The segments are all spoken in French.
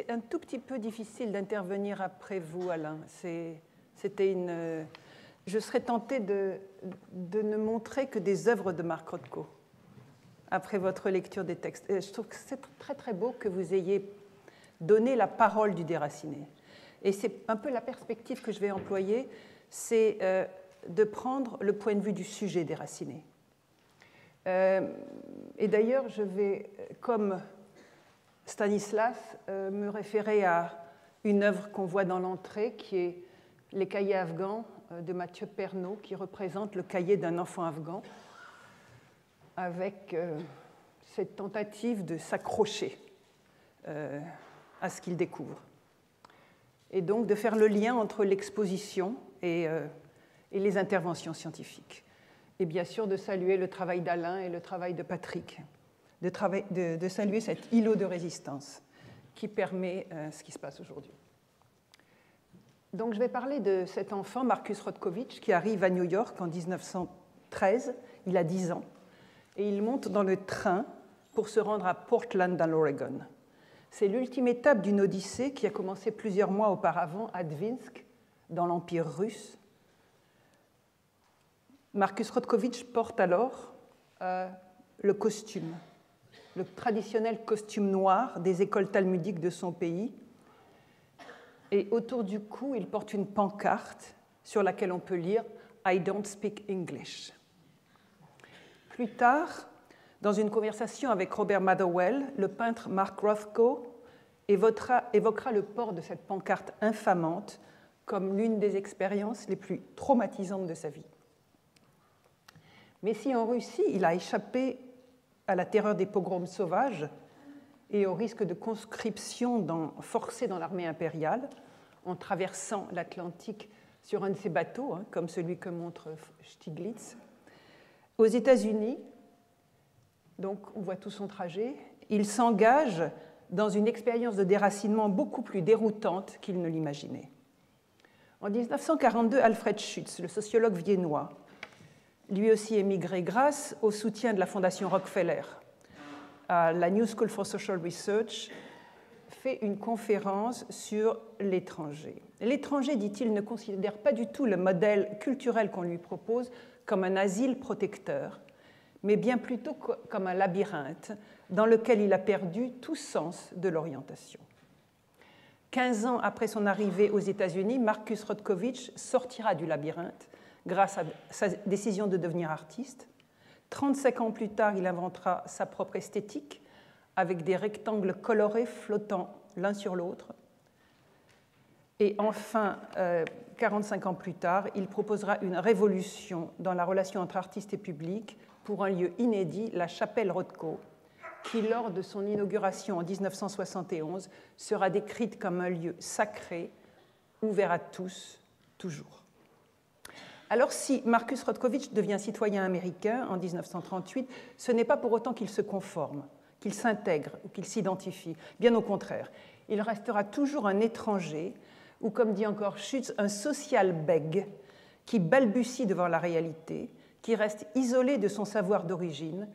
c'était un tout petit peu difficile d'intervenir après vous, Alain. C'était une... Je serais tentée de ne montrer que des œuvres de Mark Rothko après votre lecture des textes. Et je trouve que c'est très, très beau que vous ayez donné la parole du déraciné. Et c'est un peu la perspective que je vais employer, c'est de prendre le point de vue du sujet déraciné. Et d'ailleurs, je vais, comme Stanislas, me référer à une œuvre qu'on voit dans l'entrée, qui est Les cahiers afghans de Mathieu Pernot, qui représente le cahier d'un enfant afghan, avec cette tentative de s'accrocher à ce qu'il découvre. Et donc de faire le lien entre l'exposition et les interventions scientifiques. Et bien sûr de saluer le travail d'Alain et le travail de Patrick, de saluer cet îlot de résistance qui permet ce qui se passe aujourd'hui. Donc je vais parler de cet enfant, Marcus Rothkowitz, qui arrive à New York en 1913, il a 10 ans, et il monte dans le train pour se rendre à Portland dans l'Oregon. C'est l'ultime étape d'une odyssée qui a commencé plusieurs mois auparavant à Dvinsk, dans l'Empire russe. Marcus Rothkowitz porte alors le costume, le traditionnel costume noir des écoles talmudiques de son pays. Et autour du cou, il porte une pancarte sur laquelle on peut lire « I don't speak English ». Plus tard, dans une conversation avec Robert Motherwell, le peintre Mark Rothko évoquera le port de cette pancarte infamante comme l'une des expériences les plus traumatisantes de sa vie. Mais si en Russie, il a échappé à la terreur des pogroms sauvages et au risque de conscription forcée dans l'armée impériale, en traversant l'Atlantique sur un de ses bateaux, comme celui que montre Stiglitz, aux États-Unis, donc on voit tout son trajet, il s'engage dans une expérience de déracinement beaucoup plus déroutante qu'il ne l'imaginait. En 1942, Alfred Schütz, le sociologue viennois, lui aussi émigré grâce au soutien de la fondation Rockefeller, à la New School for Social Research, fait une conférence sur l'étranger. L'étranger, dit-il, ne considère pas du tout le modèle culturel qu'on lui propose comme un asile protecteur, mais bien plutôt comme un labyrinthe dans lequel il a perdu tout sens de l'orientation. 15 ans après son arrivée aux États-Unis, Marcus Rothkowitz sortira du labyrinthe grâce à sa décision de devenir artiste. 35 ans plus tard, il inventera sa propre esthétique avec des rectangles colorés flottant l'un sur l'autre. Et enfin, 45 ans plus tard, il proposera une révolution dans la relation entre artistes et public pour un lieu inédit, la chapelle Rothko, qui, lors de son inauguration en 1971, sera décrite comme un lieu sacré, ouvert à tous, toujours. Alors, si Marcus Rothkowitz devient citoyen américain en 1938, ce n'est pas pour autant qu'il se conforme, qu'il s'intègre ou qu'il s'identifie. Bien au contraire, il restera toujours un étranger, ou comme dit encore Schütz, un social bègue qui balbutie devant la réalité, qui reste isolé de son savoir d'origine,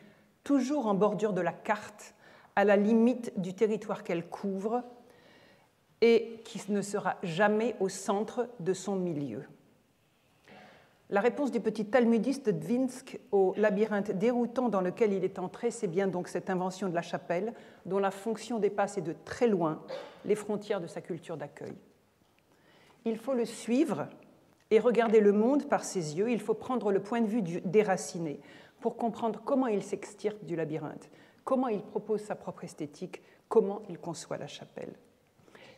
toujours en bordure de la carte, à la limite du territoire qu'elle couvre, et qui ne sera jamais au centre de son milieu. La réponse du petit talmudiste de Dvinsk au labyrinthe déroutant dans lequel il est entré, c'est bien donc cette invention de la chapelle, dont la fonction dépasse et de très loin les frontières de sa culture d'accueil. Il faut le suivre et regarder le monde par ses yeux, il faut prendre le point de vue du déraciné pour comprendre comment il s'extirpe du labyrinthe, comment il propose sa propre esthétique, comment il conçoit la chapelle.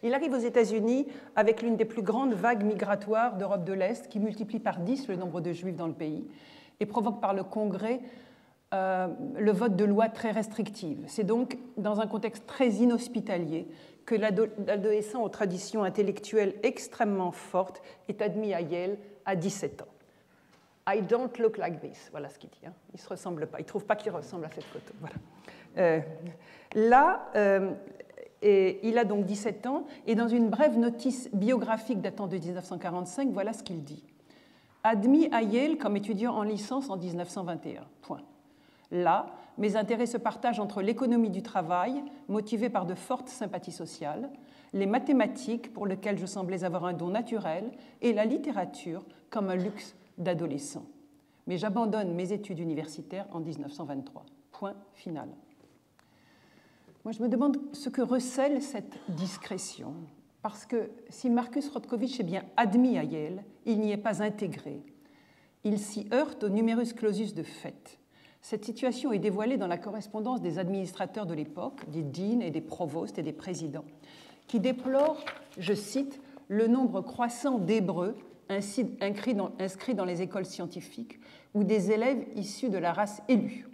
Il arrive aux États-Unis avec l'une des plus grandes vagues migratoires d'Europe de l'Est qui multiplie par 10 le nombre de Juifs dans le pays et provoque par le Congrès le vote de lois très restrictives. C'est donc dans un contexte très inhospitalier que l'adolescent aux traditions intellectuelles extrêmement fortes est admis à Yale à 17 ans. « I don't look like this », voilà ce qu'il dit. Il ne se ressemble pas, il ne trouve pas qu'il ressemble à cette photo. Voilà. Il a donc 17 ans, et dans une brève notice biographique datant de 1945, voilà ce qu'il dit. « Admis à Yale comme étudiant en licence en 1921. » Là, mes intérêts se partagent entre l'économie du travail, motivée par de fortes sympathies sociales, les mathématiques, pour lesquelles je semblais avoir un don naturel, et la littérature, comme un luxe d'adolescent. Mais j'abandonne mes études universitaires en 1923. Point final. Moi, je me demande ce que recèle cette discrétion, parce que si Marcus Rothkowitz est bien admis à Yale, il n'y est pas intégré. Il s'y heurte au numerus clausus de fait. Cette situation est dévoilée dans la correspondance des administrateurs de l'époque, des deans et des provostes et des présidents, qui déplorent, je cite, « le nombre croissant d'Hébreux inscrits dans les écoles scientifiques ou des élèves issus de la race élue »,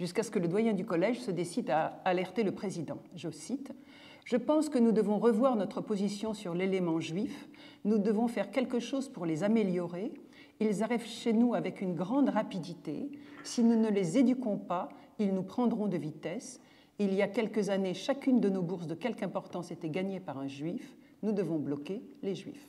jusqu'à ce que le doyen du collège se décide à alerter le président. Je cite, « Je pense que nous devons revoir notre position sur l'élément juif, nous devons faire quelque chose pour les améliorer. Ils arrivent chez nous avec une grande rapidité. Si nous ne les éduquons pas, ils nous prendront de vitesse. Il y a quelques années, chacune de nos bourses de quelque importance était gagnée par un juif. Nous devons bloquer les juifs. »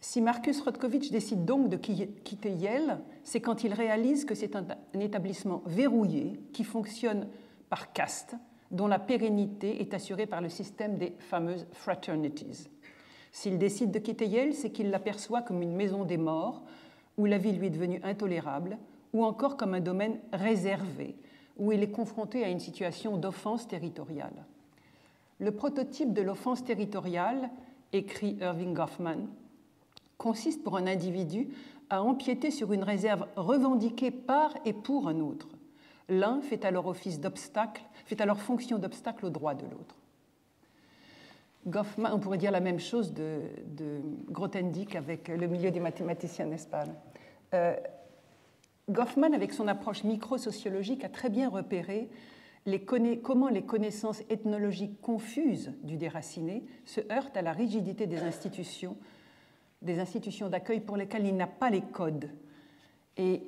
Si Marcus Rothkowitz décide donc de quitter Yale, c'est quand il réalise que c'est un établissement verrouillé qui fonctionne par caste, dont la pérennité est assurée par le système des fameuses fraternities. S'il décide de quitter Yale, c'est qu'il l'aperçoit comme une maison des morts, où la vie lui est devenue intolérable, ou encore comme un domaine réservé, où il est confronté à une situation d'offense territoriale. Le prototype de l'offense territoriale, écrit Erving Goffman, consiste pour un individu à empiéter sur une réserve revendiquée par et pour un autre. L'un fait alors fonction d'obstacle au droit de l'autre. Goffman, on pourrait dire la même chose de Grothendieck avec le milieu des mathématiciens, n'est-ce pas? Goffman, avec son approche micro-sociologique, a très bien repéré comment les connaissances ethnologiques confuses du déraciné se heurtent à la rigidité des institutions d'accueil pour lesquelles il n'a pas les codes, et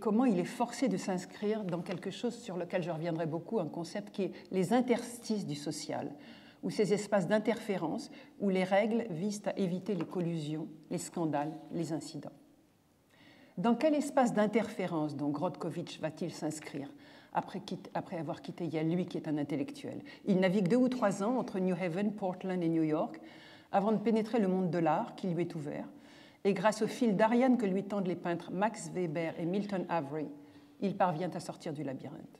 comment il est forcé de s'inscrire dans quelque chose sur lequel je reviendrai beaucoup, un concept qui est les interstices du social, ou ces espaces d'interférence où les règles visent à éviter les collusions, les scandales, les incidents. Dans quel espace d'interférence donc Rothkowitz va-t-il s'inscrire après avoir quitté Yale, lui qui est un intellectuel? Il navigue 2 ou 3 ans entre New Haven, Portland et New York avant de pénétrer le monde de l'art qui lui est ouvert, et grâce au fil d'Ariane que lui tendent les peintres Max Weber et Milton Avery, il parvient à sortir du labyrinthe.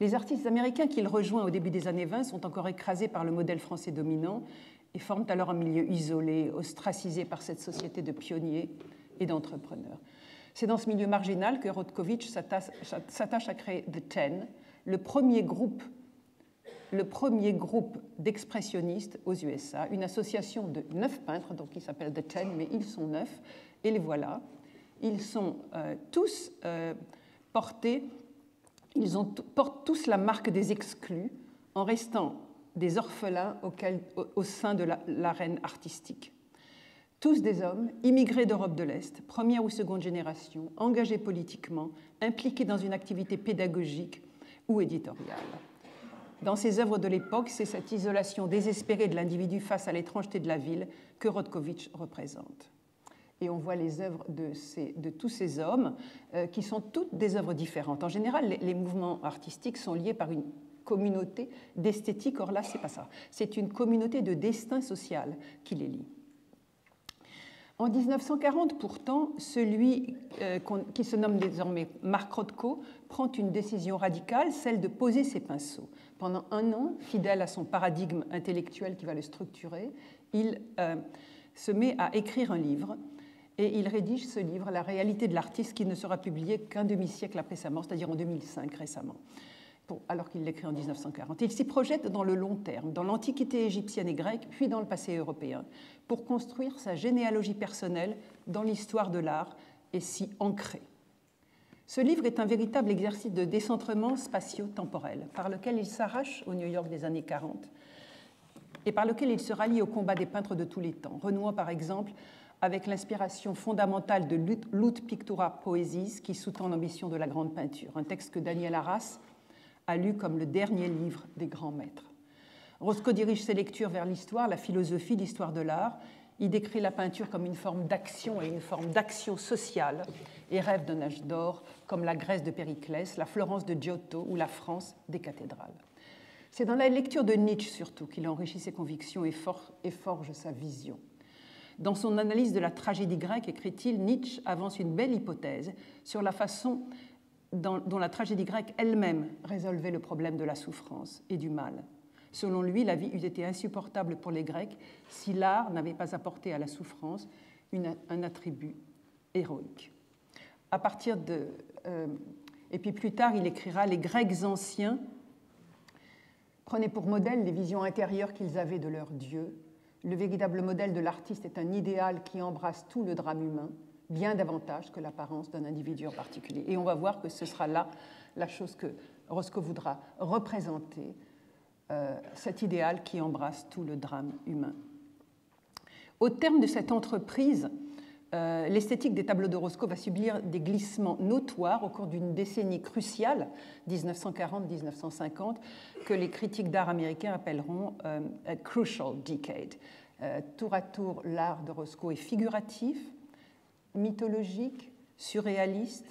Les artistes américains qu'il rejoint au début des années 20 sont encore écrasés par le modèle français dominant et forment alors un milieu isolé, ostracisé par cette société de pionniers et d'entrepreneurs. C'est dans ce milieu marginal que Rothkowitz s'attache à créer The Ten, le premier groupe d'expressionnistes aux USA, une association de 9 peintres, donc ils s'appellent The Ten, mais ils sont 9, et les voilà. Ils sont tous portés... Ils portent tous la marque des exclus en restant des orphelins au sein de l'arène artistique. Tous des hommes, immigrés d'Europe de l'Est, première ou seconde génération, engagés politiquement, impliqués dans une activité pédagogique ou éditoriale. Dans ses œuvres de l'époque, c'est cette isolation désespérée de l'individu face à l'étrangeté de la ville que Rothkowitz représente. Et on voit les œuvres de tous ces hommes qui sont toutes des œuvres différentes. En général, les mouvements artistiques sont liés par une communauté d'esthétique. Or là, ce n'est pas ça. C'est une communauté de destin social qui les lie. En 1940, pourtant, celui qui se nomme désormais Mark Rothko prend une décision radicale, celle de poser ses pinceaux. Pendant un an, fidèle à son paradigme intellectuel qui va le structurer, il se met à écrire un livre. Et il rédige ce livre, La réalité de l'artiste, qui ne sera publié qu'un demi-siècle après sa mort, c'est-à-dire en 2005 récemment, alors qu'il l'écrit en 1940. Il s'y projette dans le long terme, dans l'Antiquité égyptienne et grecque, puis dans le passé européen, pour construire sa généalogie personnelle dans l'histoire de l'art et s'y ancrer. Ce livre est un véritable exercice de décentrement spatio-temporel, par lequel il s'arrache au New York des années 40 et par lequel il se rallie au combat des peintres de tous les temps, renouant par exemple avec l'inspiration fondamentale de L'Ut Pictura Poesis, qui sous-tend l'ambition de la grande peinture, un texte que Daniel Arras a lu comme le dernier livre des grands maîtres. Rothko dirige ses lectures vers l'histoire, la philosophie, l'histoire de l'art. Il décrit la peinture comme une forme d'action et une forme d'action sociale et rêve d'un âge d'or comme la Grèce de Périclès, la Florence de Giotto ou la France des cathédrales. C'est dans la lecture de Nietzsche surtout qu'il enrichit ses convictions et forge sa vision. Dans son analyse de la tragédie grecque, écrit-il, Nietzsche avance une belle hypothèse sur la façon dont la tragédie grecque elle-même résolvait le problème de la souffrance et du mal. Selon lui, la vie eût été insupportable pour les Grecs si l'art n'avait pas apporté à la souffrance un attribut héroïque. À partir de, et puis plus tard, il écrira « Les Grecs anciens prenaient pour modèle les visions intérieures qu'ils avaient de leur Dieu. Le véritable modèle de l'artiste est un idéal qui embrasse tout le drame humain, bien davantage que l'apparence d'un individu en particulier. » Et on va voir que ce sera là la chose que Rothko voudra représenter, cet idéal qui embrasse tout le drame humain. Au terme de cette entreprise, l'esthétique des tableaux de Rothko va subir des glissements notoires au cours d'une décennie cruciale, 1940-1950, que les critiques d'art américains appelleront « a crucial decade ». Tour à tour, l'art de Rothko est figuratif, mythologique, surréaliste,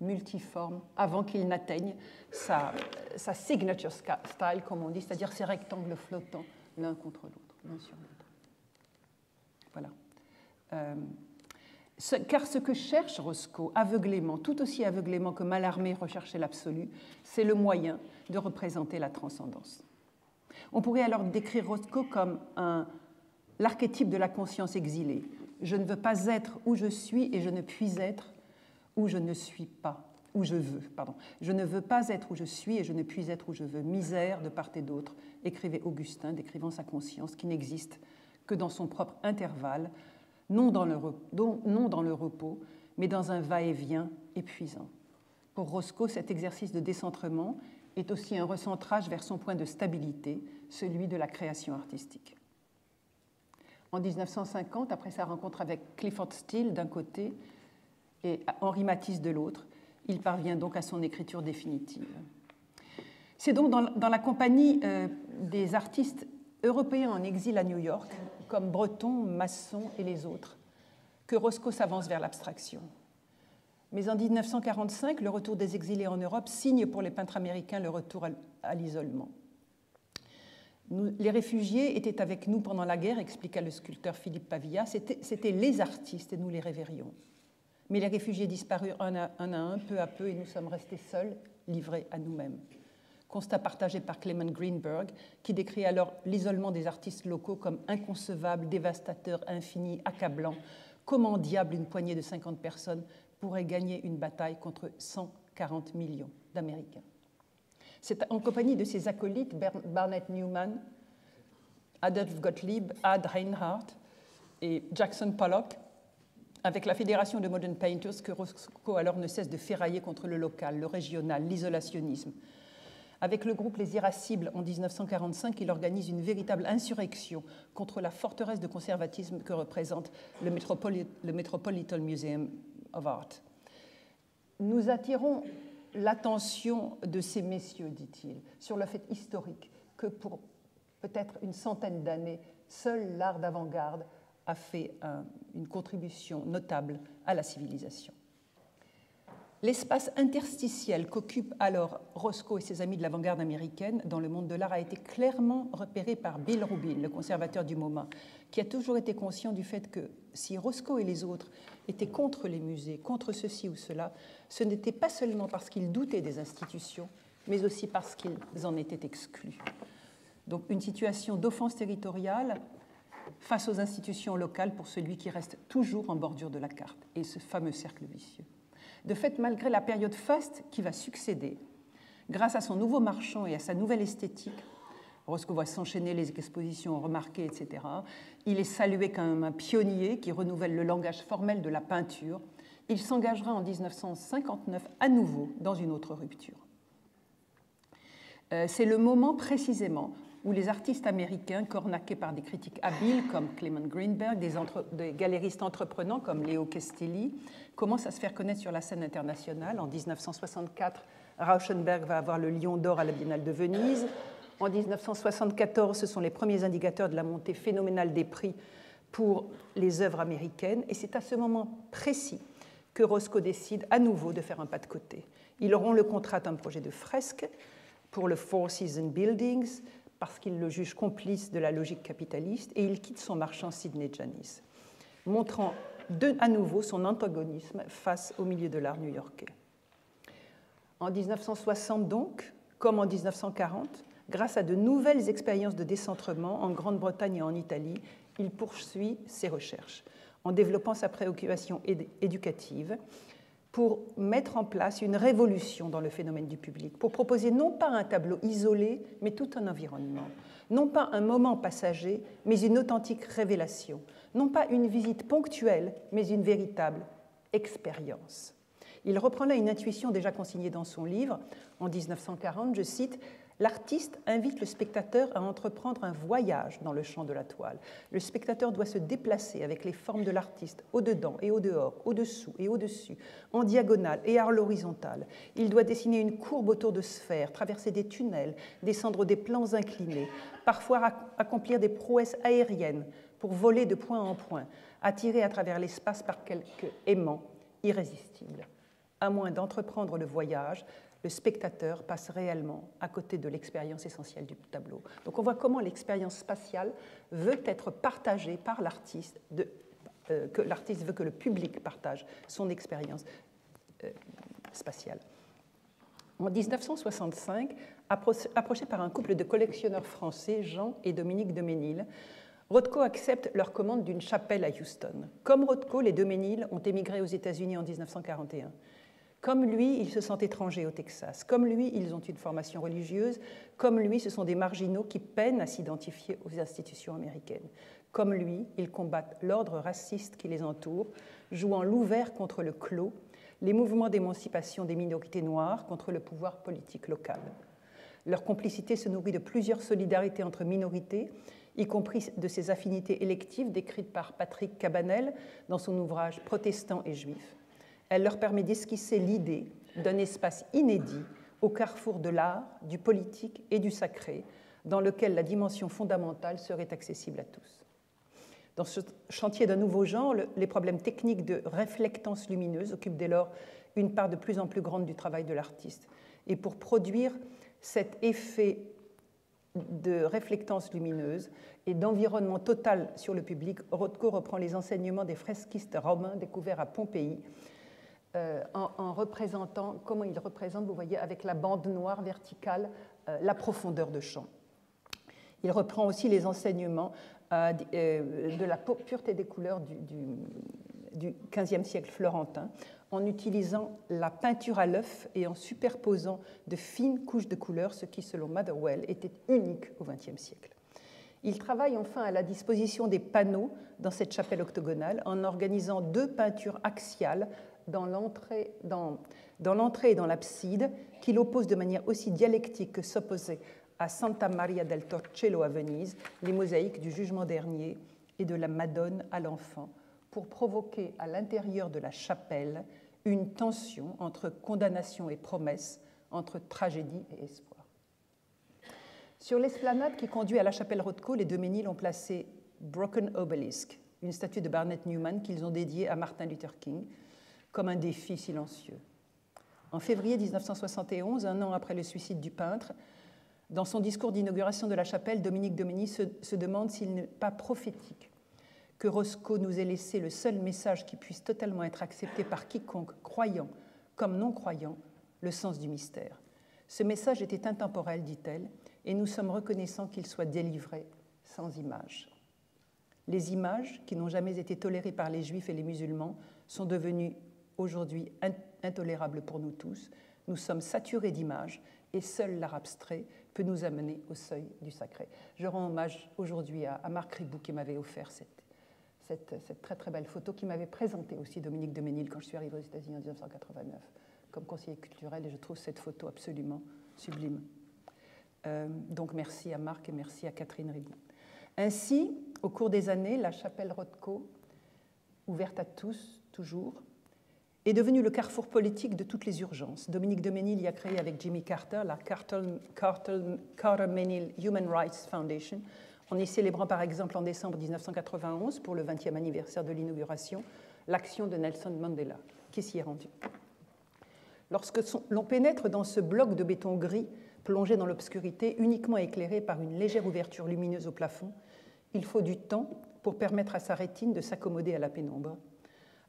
multiforme, avant qu'il n'atteigne sa signature style, comme on dit, c'est-à-dire ces rectangles flottants l'un contre l'autre, l'un sur l'autre. Voilà. Car ce que cherche Rothko, aveuglément, tout aussi aveuglément que Mallarmé recherchait l'absolu, c'est le moyen de représenter la transcendance. On pourrait alors décrire Rothko comme l'archétype de la conscience exilée. Je ne veux pas être où je suis et je ne puis être où je ne suis pas, où je veux, pardon. Je ne veux pas être où je suis et je ne puis être où je veux. Misère de part et d'autre, écrivait Augustin, décrivant sa conscience qui n'existe que dans son propre intervalle, non dans le repos, mais dans un va-et-vient épuisant. Pour Rothko, cet exercice de décentrement est aussi un recentrage vers son point de stabilité, celui de la création artistique. En 1950, après sa rencontre avec Clifford Steele d'un côté, et Henri Matisse de l'autre, il parvient donc à son écriture définitive. C'est donc dans la compagnie des artistes européens en exil à New York, comme Breton, Masson et les autres, que Rothko s'avance vers l'abstraction. Mais en 1945, le retour des exilés en Europe signe pour les peintres américains le retour à l'isolement. Les réfugiés étaient avec nous pendant la guerre, expliqua le sculpteur Philippe Pavia. C'étaient les artistes et nous les révérions. Mais les réfugiés disparurent un à un, peu à peu, et nous sommes restés seuls, livrés à nous-mêmes. Constat partagé par Clement Greenberg, qui décrit alors l'isolement des artistes locaux comme inconcevable, dévastateur, infini, accablant. Comment diable une poignée de 50 personnes pourrait gagner une bataille contre 140 millions d'Américains? C'est en compagnie de ses acolytes, Barnett Newman, Adolf Gottlieb, Ad Reinhardt et Jackson Pollock, avec la Fédération de Modern Painters, que Rothko alors ne cesse de ferrailler contre le local, le régional, l'isolationnisme. Avec le groupe Les Irascibles, en 1945, il organise une véritable insurrection contre la forteresse de conservatisme que représente le Metropolitan Museum of Art. « Nous attirons l'attention de ces messieurs, dit-il, sur le fait historique que pour peut-être une centaine d'années, seul l'art d'avant-garde a fait une contribution notable à la civilisation. L'espace interstitiel qu'occupent alors Rothko et ses amis de l'avant-garde américaine dans le monde de l'art a été clairement repéré par Bill Rubin, le conservateur du MoMA, qui a toujours été conscient du fait que si Rothko et les autres étaient contre les musées, contre ceci ou cela, ce n'était pas seulement parce qu'ils doutaient des institutions, mais aussi parce qu'ils en étaient exclus. Donc une situation d'offense territoriale face aux institutions locales pour celui qui reste toujours en bordure de la carte, et ce fameux cercle vicieux. De fait, malgré la période faste qui va succéder, grâce à son nouveau marchand et à sa nouvelle esthétique, Rothko voit s'enchaîner les expositions remarquées, etc., il est salué comme un pionnier qui renouvelle le langage formel de la peinture. Il s'engagera en 1959 à nouveau dans une autre rupture. C'est le moment précisément où les artistes américains, cornaqués par des critiques habiles comme Clement Greenberg, des galéristes entreprenants comme Léo Castelli, commencent à se faire connaître sur la scène internationale. En 1964, Rauschenberg va avoir le Lion d'or à la Biennale de Venise. En 1974, ce sont les premiers indicateurs de la montée phénoménale des prix pour les œuvres américaines. Et c'est à ce moment précis que Rothko décide à nouveau de faire un pas de côté. Il rompt le contrat d'un projet de fresque pour le Four Seasons Buildings parce qu'il le juge complice de la logique capitaliste et il quitte son marchand Sidney Janis, montrant à nouveau son antagonisme face au milieu de l'art new-yorkais. En 1960 donc, comme en 1940, grâce à de nouvelles expériences de décentrement en Grande-Bretagne et en Italie, il poursuit ses recherches en développant sa préoccupation éducative pour mettre en place une révolution dans le phénomène du public, pour proposer non pas un tableau isolé, mais tout un environnement, non pas un moment passager, mais une authentique révélation, non pas une visite ponctuelle, mais une véritable expérience. Il reprend là une intuition déjà consignée dans son livre, en 1940, je cite, « L'artiste invite le spectateur à entreprendre un voyage dans le champ de la toile. Le spectateur doit se déplacer avec les formes de l'artiste, au-dedans et au-dehors, au-dessous et au-dessus, en diagonale et à l'horizontale. Il doit dessiner une courbe autour de sphères, traverser des tunnels, descendre des plans inclinés, parfois accomplir des prouesses aériennes pour voler de point en point, attiré à travers l'espace par quelque aimant irrésistible. À moins d'entreprendre le voyage, le spectateur passe réellement à côté de l'expérience essentielle du tableau. » Donc on voit comment l'expérience spatiale veut être partagée par l'artiste, que l'artiste veut que le public partage son expérience spatiale. En 1965, approché par un couple de collectionneurs français, Jean et Dominique de Ménil, Rothko accepte leur commande d'une chapelle à Houston. Comme Rothko, les de Ménil ont émigré aux États-Unis en 1941. Comme lui, ils se sentent étrangers au Texas. Comme lui, ils ont une formation religieuse. Comme lui, ce sont des marginaux qui peinent à s'identifier aux institutions américaines. Comme lui, ils combattent l'ordre raciste qui les entoure, jouant l'ouvert contre le clos, les mouvements d'émancipation des minorités noires contre le pouvoir politique local. Leur complicité se nourrit de plusieurs solidarités entre minorités, y compris de ces affinités électives décrites par Patrick Cabanel dans son ouvrage « Protestants et Juifs ». Elle leur permet d'esquisser l'idée d'un espace inédit au carrefour de l'art, du politique et du sacré, dans lequel la dimension fondamentale serait accessible à tous. Dans ce chantier d'un nouveau genre, les problèmes techniques de réflectance lumineuse occupent dès lors une part de plus en plus grande du travail de l'artiste. Et pour produire cet effet de réflectance lumineuse et d'environnement total sur le public, Rothko reprend les enseignements des fresquistes romains découverts à Pompéi, en représentant, comment il représente, vous voyez, avec la bande noire verticale, la profondeur de champ. Il reprend aussi les enseignements de la pureté des couleurs du XVe siècle florentin, en utilisant la peinture à l'œuf et en superposant de fines couches de couleurs, ce qui, selon Motherwell, était unique au XXe siècle. Il travaille enfin à la disposition des panneaux dans cette chapelle octogonale, en organisant deux peintures axiales dans l'entrée et dans l'abside, qu'il oppose de manière aussi dialectique que s'opposait à Santa Maria del Torcello à Venise, les mosaïques du Jugement dernier et de la Madone à l'Enfant, pour provoquer à l'intérieur de la chapelle une tension entre condamnation et promesse, entre tragédie et espoir. Sur l'esplanade qui conduit à la chapelle Rothko, les deux Ménil ont placé Broken Obelisk, une statue de Barnett Newman qu'ils ont dédiée à Martin Luther King, comme un défi silencieux. En février 1971, un an après le suicide du peintre, dans son discours d'inauguration de la chapelle, Dominique de Ménil se demande s'il n'est pas prophétique que Rothko nous ait laissé le seul message qui puisse totalement être accepté par quiconque, croyant comme non-croyant, le sens du mystère. Ce message était intemporel, dit-elle, et nous sommes reconnaissants qu'il soit délivré sans images. Les images, qui n'ont jamais été tolérées par les Juifs et les musulmans, sont devenues aujourd'hui intolérable pour nous tous. Nous sommes saturés d'images et seul l'art abstrait peut nous amener au seuil du sacré. Je rends hommage aujourd'hui à Marc Ribou qui m'avait offert cette très très belle photo, qui m'avait présentée aussi Dominique de Ménil quand je suis arrivée aux États-Unis en 1989 comme conseiller culturel, et je trouve cette photo absolument sublime. Donc merci à Marc et merci à Catherine Ribou. Ainsi, au cours des années, la chapelle Rothko, ouverte à tous, toujours, est devenu le carrefour politique de toutes les urgences. Dominique de Ménil y a créé avec Jimmy Carter la Carter Ménil Human Rights Foundation en y célébrant par exemple en décembre 1991, pour le 20e anniversaire de l'inauguration, l'action de Nelson Mandela, qui s'y est rendu. Lorsque l'on pénètre dans ce bloc de béton gris, plongé dans l'obscurité, uniquement éclairé par une légère ouverture lumineuse au plafond, il faut du temps pour permettre à sa rétine de s'accommoder à la pénombre,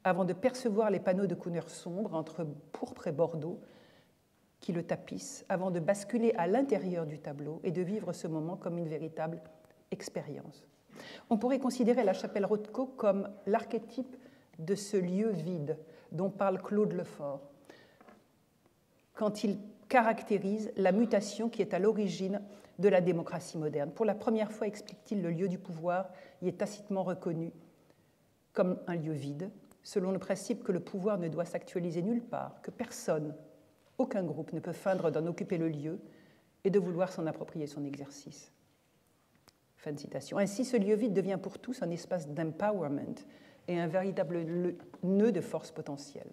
avant de percevoir les panneaux de couleur sombre entre pourpre et bordeaux qui le tapissent, avant de basculer à l'intérieur du tableau et de vivre ce moment comme une véritable expérience. On pourrait considérer la chapelle Rothko comme l'archétype de ce lieu vide dont parle Claude Lefort quand il caractérise la mutation qui est à l'origine de la démocratie moderne. Pour la première fois, explique-t-il, le lieu du pouvoir y est tacitement reconnu comme un lieu vide, selon le principe que le pouvoir ne doit s'actualiser nulle part, que personne, aucun groupe ne peut feindre d'en occuper le lieu et de vouloir s'en approprier son exercice. Fin de citation. Ainsi, ce lieu vide devient pour tous un espace d'empowerment et un véritable nœud de force potentielle.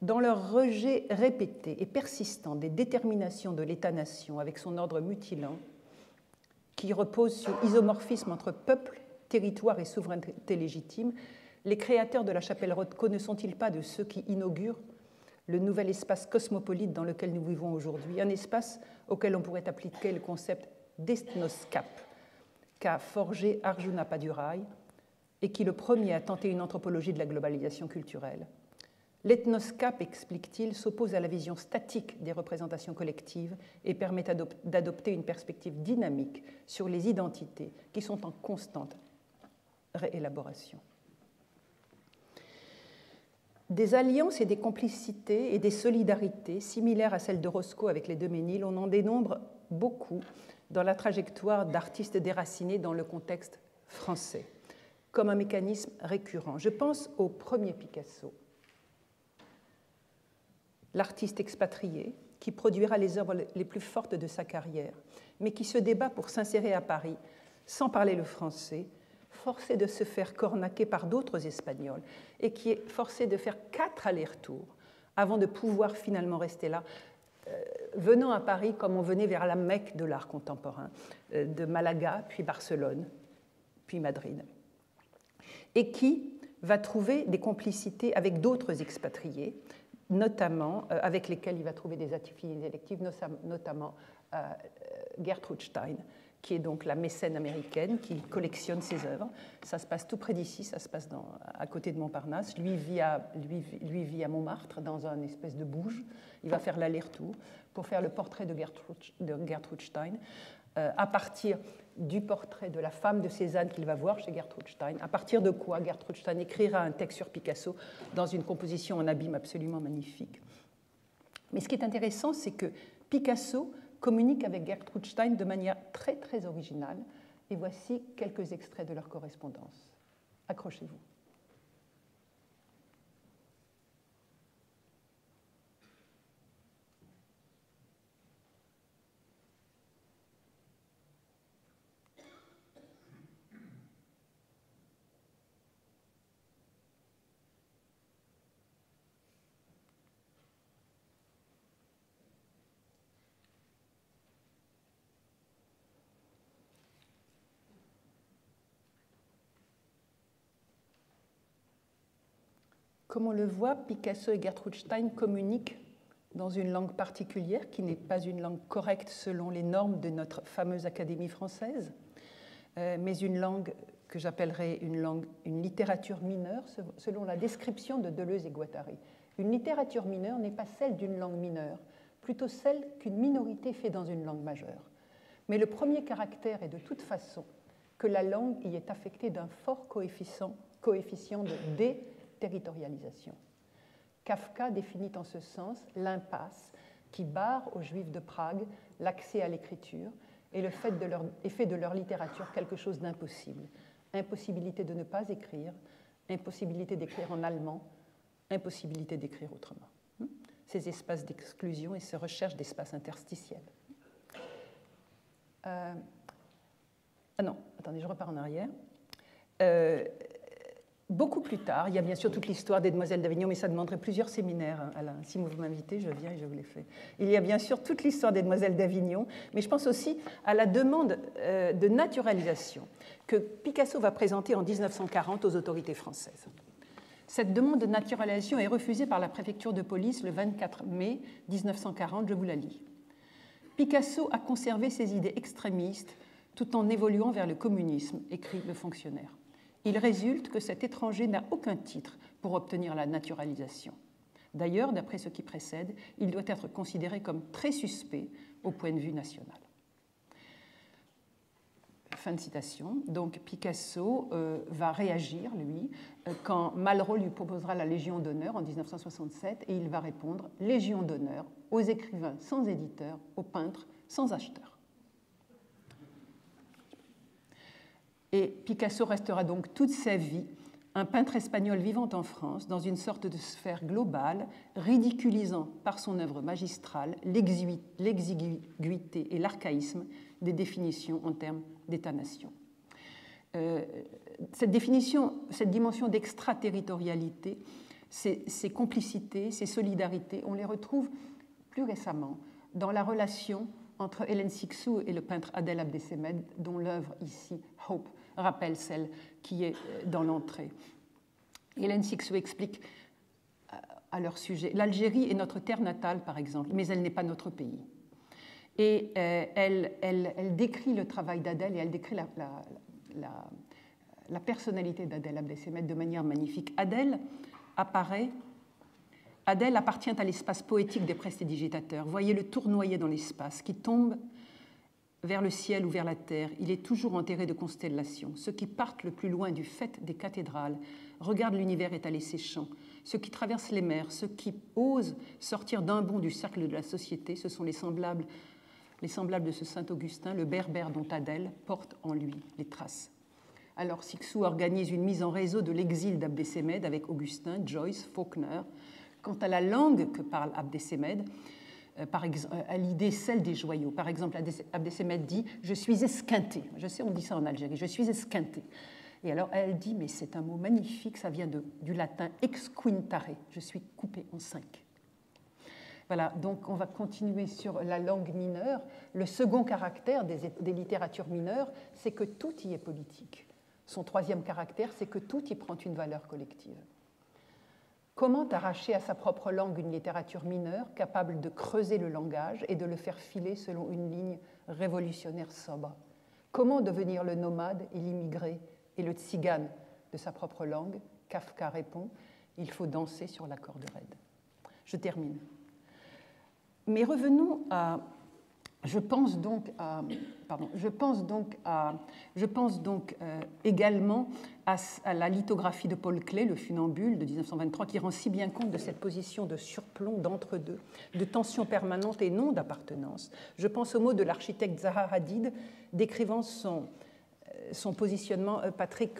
Dans leur rejet répété et persistant des déterminations de l'État-nation avec son ordre mutilant, qui repose sur isomorphisme entre peuple, territoire et souveraineté légitime, les créateurs de la chapelle Rothko ne sont-ils pas de ceux qui inaugurent le nouvel espace cosmopolite dans lequel nous vivons aujourd'hui, un espace auquel on pourrait appliquer le concept d'ethnoscape qu'a forgé Arjuna Padurai et qui le premier a tenté une anthropologie de la globalisation culturelle. L'ethnoscape, explique-t-il, s'oppose à la vision statique des représentations collectives et permet d'adopter une perspective dynamique sur les identités qui sont en constante réélaboration. Des alliances et des complicités et des solidarités similaires à celles de Rothko avec les deux Ménil, on en dénombre beaucoup dans la trajectoire d'artistes déracinés dans le contexte français, comme un mécanisme récurrent. Je pense au premier Picasso, l'artiste expatrié qui produira les œuvres les plus fortes de sa carrière, mais qui se débat pour s'insérer à Paris sans parler le français, forcé de se faire cornaquer par d'autres Espagnols et qui est forcé de faire 4 allers-retours avant de pouvoir finalement rester là, venant à Paris comme on venait vers la Mecque de l'art contemporain, de Malaga, puis Barcelone, puis Madrid, et qui va trouver des complicités avec d'autres expatriés, notamment avec lesquels il va trouver des affinités électives, notamment Gertrude Stein, qui est donc la mécène américaine qui collectionne ses œuvres. Ça se passe tout près d'ici, ça se passe à côté de Montparnasse. Lui vit à Montmartre, dans un espèce de bouge. Il va faire l'aller-retour pour faire le portrait de Gertrude Stein, à partir du portrait de la femme de Cézanne qu'il va voir chez Gertrude Stein, à partir de quoi Gertrude Stein écrira un texte sur Picasso dans une composition en abîme absolument magnifique. Mais ce qui est intéressant, c'est que Picasso communique avec Gertrude Stein de manière très, très originale. Et voici quelques extraits de leur correspondance. Accrochez-vous. Comme on le voit, Picasso et Gertrude Stein communiquent dans une langue particulière qui n'est pas une langue correcte selon les normes de notre fameuse Académie française, mais une langue que j'appellerais une littérature mineure selon la description de Deleuze et Guattari. Une littérature mineure n'est pas celle d'une langue mineure, plutôt celle qu'une minorité fait dans une langue majeure. Mais le premier caractère est de toute façon que la langue y est affectée d'un fort coefficient de dé territorialisation. Kafka définit en ce sens l'impasse qui barre aux Juifs de Prague l'accès à l'écriture et le fait de leur littérature quelque chose d'impossible. Impossibilité de ne pas écrire, impossibilité d'écrire en allemand, impossibilité d'écrire autrement. Ces espaces d'exclusion et ces recherches d'espaces interstitiels. Ah non, attendez, je repars en arrière. beaucoup plus tard. Il y a bien sûr toute l'histoire des Demoiselles d'Avignon, mais ça demanderait plusieurs séminaires, Alain. Si vous m'invitez, je viens et je vous les fais. Il y a bien sûr toute l'histoire des Demoiselles d'Avignon, mais je pense aussi à la demande de naturalisation que Picasso va présenter en 1940 aux autorités françaises. Cette demande de naturalisation est refusée par la préfecture de police le 24 mai 1940, je vous la lis. Picasso a conservé ses idées extrémistes tout en évoluant vers le communisme, écrit le fonctionnaire. Il résulte que cet étranger n'a aucun titre pour obtenir la naturalisation. D'ailleurs, d'après ce qui précède, il doit être considéré comme très suspect au point de vue national. Fin de citation. Donc Picasso va réagir, lui, quand Malraux lui proposera la Légion d'honneur en 1967, et il va répondre « Légion d'honneur aux écrivains sans éditeurs, aux peintres sans acheteurs ». Et Picasso restera donc toute sa vie un peintre espagnol vivant en France, dans une sorte de sphère globale, ridiculisant par son œuvre magistrale l'exiguïté et l'archaïsme des définitions en termes d'État-nation. Cette définition, cette dimension d'extraterritorialité, ces complicités, ces solidarités, on les retrouve plus récemment dans la relation entre Hélène Cixous et le peintre Adel Abdessemed, dont l'œuvre ici, Hope, rappelle celle qui est dans l'entrée. Hélène Cixous explique à leur sujet « L'Algérie est notre terre natale, par exemple, mais elle n'est pas notre pays ». Et elle décrit le travail d'Adèle et elle décrit la personnalité d'Adèle Abdessemed de manière magnifique. Adèle appartient à l'espace poétique des prestidigitateurs. Voyez-le tournoyer dans l'espace, qui tombe vers le ciel ou vers la terre. Il est toujours enterré de constellations. Ceux qui partent le plus loin du faîte des cathédrales regardent l'univers étaler ses champs. Ceux qui traversent les mers, ceux qui osent sortir d'un bond du cercle de la société, ce sont les semblables de ce saint Augustin, le berbère dont Adèle porte en lui les traces. Alors Cixous organise une mise en réseau de l'exil d'Abdessemed avec Augustin, Joyce, Faulkner. Quant à la langue que parle Abdessemed, par exemple, à l'idée celle des joyaux, par exemple Abdessemed dit « je suis esquinté ». Je sais, on dit ça en Algérie, « je suis esquinté ». Et alors elle dit « mais c'est un mot magnifique, ça vient du latin « exquintare », « je suis coupé en cinq ». Voilà, donc on va continuer sur la langue mineure. Le second caractère des littératures mineures, c'est que tout y est politique. Son troisième caractère, c'est que tout y prend une valeur collective. Comment arracher à sa propre langue une littérature mineure capable de creuser le langage et de le faire filer selon une ligne révolutionnaire sobre? Comment devenir le nomade et l'immigré et le tzigane de sa propre langue? Kafka répond, il faut danser sur la corde raide. Je termine. Mais revenons à, je pense donc également à la lithographie de Paul Klee, le funambule de 1923, qui rend si bien compte de cette position de surplomb, d'entre-deux, de tension permanente et non d'appartenance. Je pense aux mots de l'architecte Zaha Hadid décrivant son positionnement. Patrick,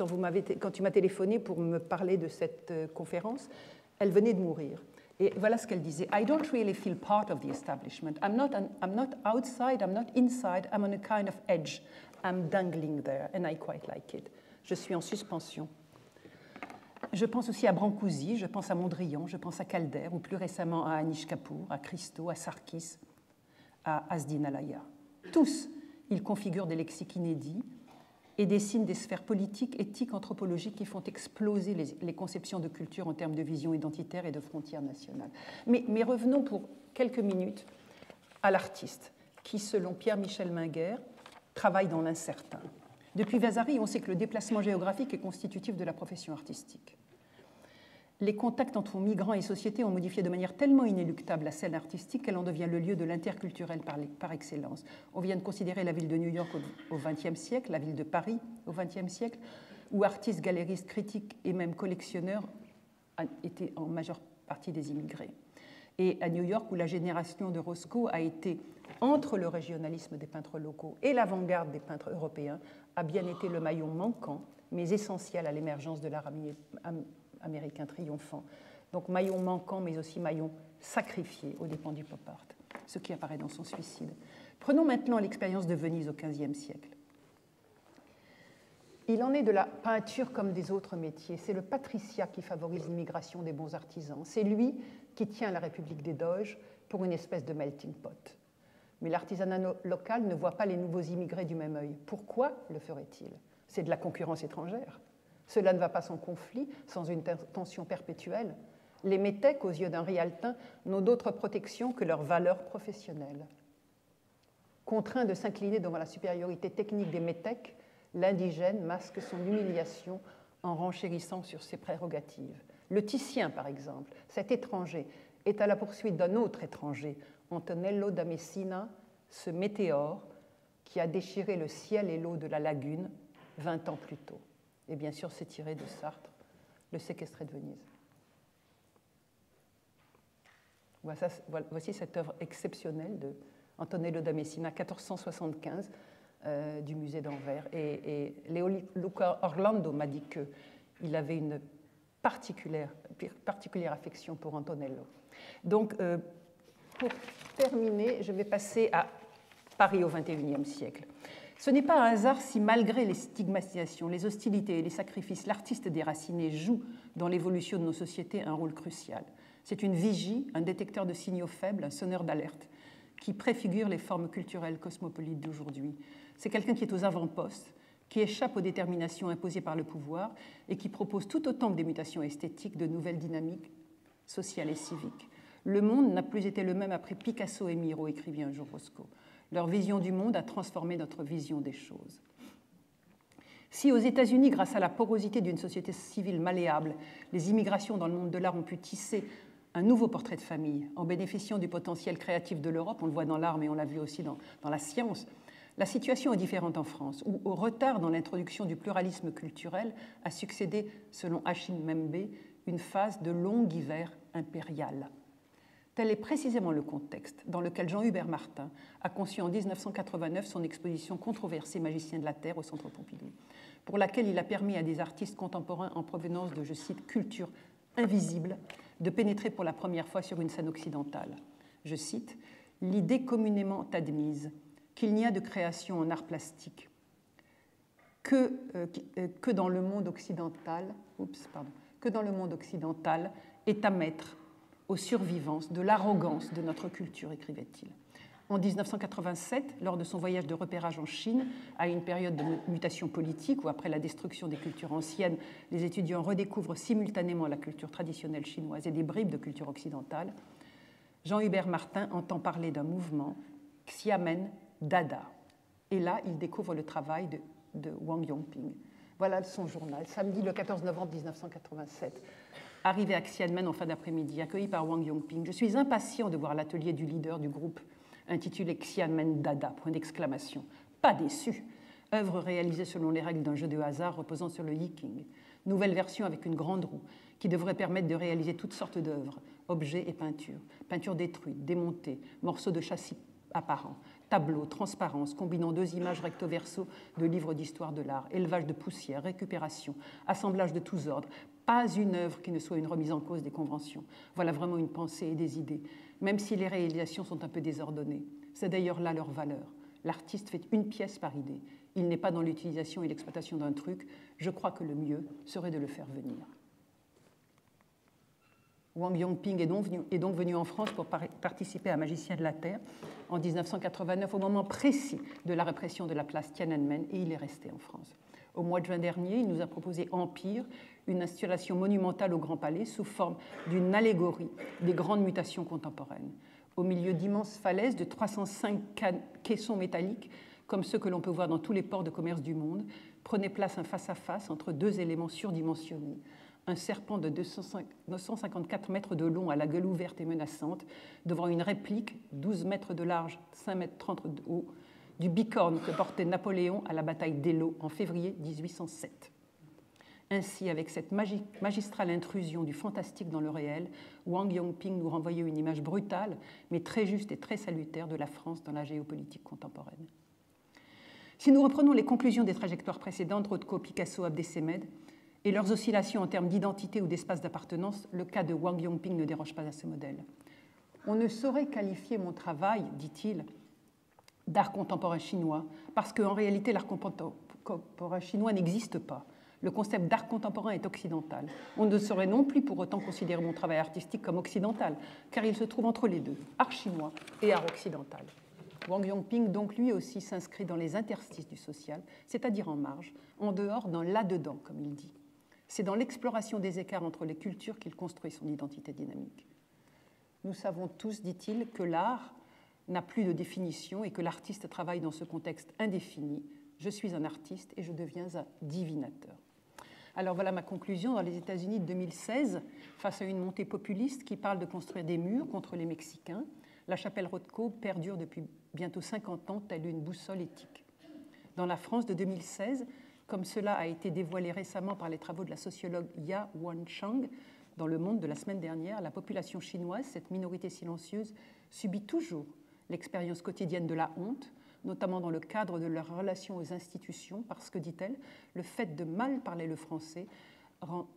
quand tu m'as téléphoné pour me parler de cette conférence, elle venait de mourir. Et voilà ce qu'elle disait. I don't really feel part of the establishment. I'm not outside, I'm not inside, I'm on a kind of edge. I'm dangling there and I quite like it. Je suis en suspension. Je pense aussi à Brancusi, je pense à Mondrian, je pense à Calder, ou plus récemment à Anish Kapoor, à Christo, à Sarkis, à Asdin Alaya. Tous, ils configurent des lexiques inédits et dessinent des sphères politiques, éthiques, anthropologiques qui font exploser les conceptions de culture en termes de vision identitaire et de frontières nationales. Mais revenons pour quelques minutes à l'artiste, qui, selon Pierre-Michel Minguère, travaille dans l'incertain. Depuis Vasari, on sait que le déplacement géographique est constitutif de la profession artistique. Les contacts entre migrants et sociétés ont modifié de manière tellement inéluctable la scène artistique qu'elle en devient le lieu de l'interculturel par excellence. On vient de considérer la ville de New York au XXe siècle, la ville de Paris au XXe siècle, où artistes, galéristes, critiques et même collectionneurs étaient en majeure partie des immigrés. Et à New York, où la génération de Rothko a été, entre le régionalisme des peintres locaux et l'avant-garde des peintres européens, a bien été le maillon manquant, mais essentiel à l'émergence de l'art américain triomphant. Donc maillon manquant, mais aussi maillon sacrifié aux dépens du pop art, ce qui apparaît dans son suicide. Prenons maintenant l'expérience de Venise au XVe siècle. Il en est de la peinture comme des autres métiers. C'est le patriciat qui favorise l'immigration des bons artisans. C'est lui qui tient la République des Doges pour une espèce de melting pot. Mais l'artisanat local ne voit pas les nouveaux immigrés du même œil. Pourquoi le ferait-il? C'est de la concurrence étrangère. Cela ne va pas sans conflit, sans une tension perpétuelle. Les métèques, aux yeux d'un rialtain, n'ont d'autre protection que leur valeur professionnelle. Contraint de s'incliner devant la supériorité technique des métèques, l'indigène masque son humiliation en renchérissant sur ses prérogatives. Le Titien, par exemple, cet étranger, est à la poursuite d'un autre étranger, Antonello da Messina, ce météore qui a déchiré le ciel et l'eau de la lagune 20 ans plus tôt. Et bien sûr, c'est tiré de Sartre, le séquestré de Venise. Voici cette œuvre exceptionnelle de Antonello da Messina, 1475, du musée d'Anvers. Et Leoluca Orlando m'a dit qu'il avait une particulière affection pour Antonello. Donc, pour terminer, je vais passer à Paris au XXIe siècle. Ce n'est pas un hasard si, malgré les stigmatisations, les hostilités et les sacrifices, l'artiste déraciné joue dans l'évolution de nos sociétés un rôle crucial. C'est une vigie, un détecteur de signaux faibles, un sonneur d'alerte, qui préfigure les formes culturelles cosmopolites d'aujourd'hui. C'est quelqu'un qui est aux avant-postes, qui échappe aux déterminations imposées par le pouvoir et qui propose tout autant que des mutations esthétiques de nouvelles dynamiques sociales et civiques. Le monde n'a plus été le même après Picasso et Miro, écrivait un jour Rothko. Leur vision du monde a transformé notre vision des choses. Si aux États-Unis, grâce à la porosité d'une société civile malléable, les immigrations dans le monde de l'art ont pu tisser un nouveau portrait de famille, en bénéficiant du potentiel créatif de l'Europe, on le voit dans l'art, mais on l'a vu aussi dans la science, la situation est différente en France, où au retard dans l'introduction du pluralisme culturel a succédé, selon Achille Membe, une phase de long hiver impérial. Tel est précisément le contexte dans lequel Jean-Hubert Martin a conçu en 1989 son exposition controversée Magicien de la Terre au Centre Pompidou, pour laquelle il a permis à des artistes contemporains en provenance de, je cite, culture invisible, de pénétrer pour la première fois sur une scène occidentale. Je cite, « L'idée communément admise qu'il n'y a de création en art plastique que dans le monde occidental, que dans le monde occidental est à mettre aux survivances de l'arrogance de notre culture », écrivait-il. En 1987, lors de son voyage de repérage en Chine, à une période de mutation politique où, après la destruction des cultures anciennes, les étudiants redécouvrent simultanément la culture traditionnelle chinoise et des bribes de culture occidentale, Jean-Hubert Martin entend parler d'un mouvement Xiamen Dada. Et là, il découvre le travail de Wang Yongping. Voilà son journal, samedi le 14 novembre 1987. Arrivé à Xiamen en fin d'après-midi, accueilli par Wang Yongping, je suis impatient de voir l'atelier du leader du groupe intitulé Xiamen Dada, point d'exclamation. Pas déçu. Œuvre réalisée selon les règles d'un jeu de hasard reposant sur le yiking. Nouvelle version avec une grande roue qui devrait permettre de réaliser toutes sortes d'œuvres, objets et peintures. Peintures détruites, démontées, morceaux de châssis apparents, tableaux, transparence, combinant deux images recto-verso de livres d'histoire de l'art, élevage de poussière, récupération, assemblage de tous ordres. Pas une œuvre qui ne soit une remise en cause des conventions. Voilà vraiment une pensée et des idées, même si les réalisations sont un peu désordonnées. C'est d'ailleurs là leur valeur. L'artiste fait une pièce par idée. Il n'est pas dans l'utilisation et l'exploitation d'un truc. Je crois que le mieux serait de le faire venir. Wang Yongping est donc venu en France pour participer à Magicien de la Terre en 1989, au moment précis de la répression de la place Tiananmen, et il est resté en France. Au mois de juin dernier, il nous a proposé Empire, une installation monumentale au Grand Palais sous forme d'une allégorie des grandes mutations contemporaines. Au milieu d'immenses falaises de 305 caissons métalliques, comme ceux que l'on peut voir dans tous les ports de commerce du monde, prenait place un face-à-face entre deux éléments surdimensionnés. Un serpent de 954 mètres de long à la gueule ouverte et menaçante, devant une réplique, 12 mètres de large, 5 mètres 30 de haut, du bicorne que portait Napoléon à la bataille d'Eylau en février 1807. Ainsi, avec cette magistrale intrusion du fantastique dans le réel, Wang Yongping nous renvoyait une image brutale, mais très juste et très salutaire de la France dans la géopolitique contemporaine. Si nous reprenons les conclusions des trajectoires précédentes, Rothko, Picasso, Abdessemed, et leurs oscillations en termes d'identité ou d'espace d'appartenance, le cas de Wang Yongping ne déroge pas à ce modèle. « On ne saurait qualifier mon travail, dit-il, d'art contemporain chinois, parce qu'en réalité, l'art contemporain chinois n'existe pas. Le concept d'art contemporain est occidental. On ne saurait non plus pour autant considérer mon travail artistique comme occidental, car il se trouve entre les deux, art chinois et art occidental. Wang Yongping, donc, lui aussi s'inscrit dans les interstices du social, c'est-à-dire en marge, en dehors, dans là-dedans, comme il dit. C'est dans l'exploration des écarts entre les cultures qu'il construit son identité dynamique. Nous savons tous, dit-il, que l'art n'a plus de définition et que l'artiste travaille dans ce contexte indéfini. Je suis un artiste et je deviens un divinateur. Alors voilà ma conclusion. Dans les États-Unis de 2016, face à une montée populiste qui parle de construire des murs contre les Mexicains, la chapelle Rothko perdure depuis bientôt 50 ans, telle une boussole éthique. Dans la France de 2016, comme cela a été dévoilé récemment par les travaux de la sociologue Ya Wanchang dans Le Monde de la semaine dernière, la population chinoise, cette minorité silencieuse, subit toujours l'expérience quotidienne de la honte, notamment dans le cadre de leur relation aux institutions, parce que, dit-elle, le fait de mal parler le français rend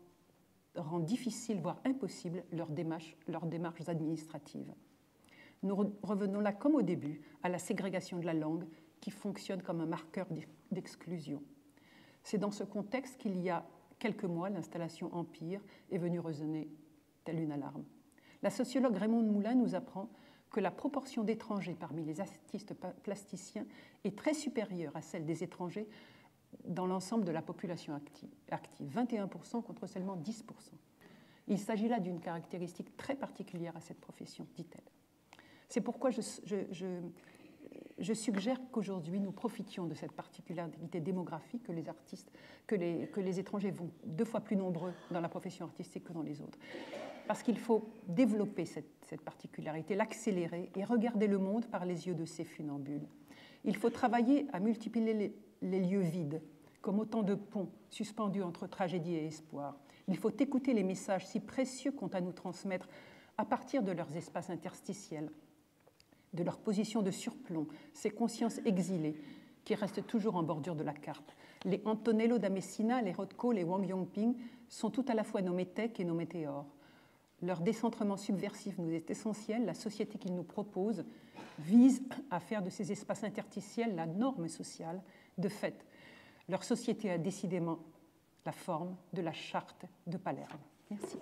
difficile, voire impossible, leurs démarches administratives. Nous revenons là, comme au début, à la ségrégation de la langue qui fonctionne comme un marqueur d'exclusion. C'est dans ce contexte qu'il y a quelques mois, l'installation Empire est venue résonner telle une alarme. La sociologue Raymonde Moulin nous apprend que la proportion d'étrangers parmi les artistes plasticiens est très supérieure à celle des étrangers dans l'ensemble de la population active, 21% contre seulement 10%. Il s'agit là d'une caractéristique très particulière à cette profession, dit-elle. C'est pourquoi je suggère qu'aujourd'hui nous profitions de cette particularité démographique que les artistes, que les étrangers vont 2 fois plus nombreux dans la profession artistique que dans les autres. Parce qu'il faut développer cette particularité, l'accélérer et regarder le monde par les yeux de ces funambules. Il faut travailler à multiplier les lieux vides, comme autant de ponts suspendus entre tragédie et espoir. Il faut écouter les messages si précieux qu'ont à nous transmettre à partir de leurs espaces interstitiels, de leur position de surplomb, ces consciences exilées qui restent toujours en bordure de la carte. Les Antonello da Messina, les Rothko, les Wang Yongping sont tout à la fois nos métèques et nos météores. Leur décentrement subversif nous est essentiel. La société qu'ils nous proposent vise à faire de ces espaces interstitiels la norme sociale. De fait, leur société a décidément la forme de la charte de Palerme. Merci.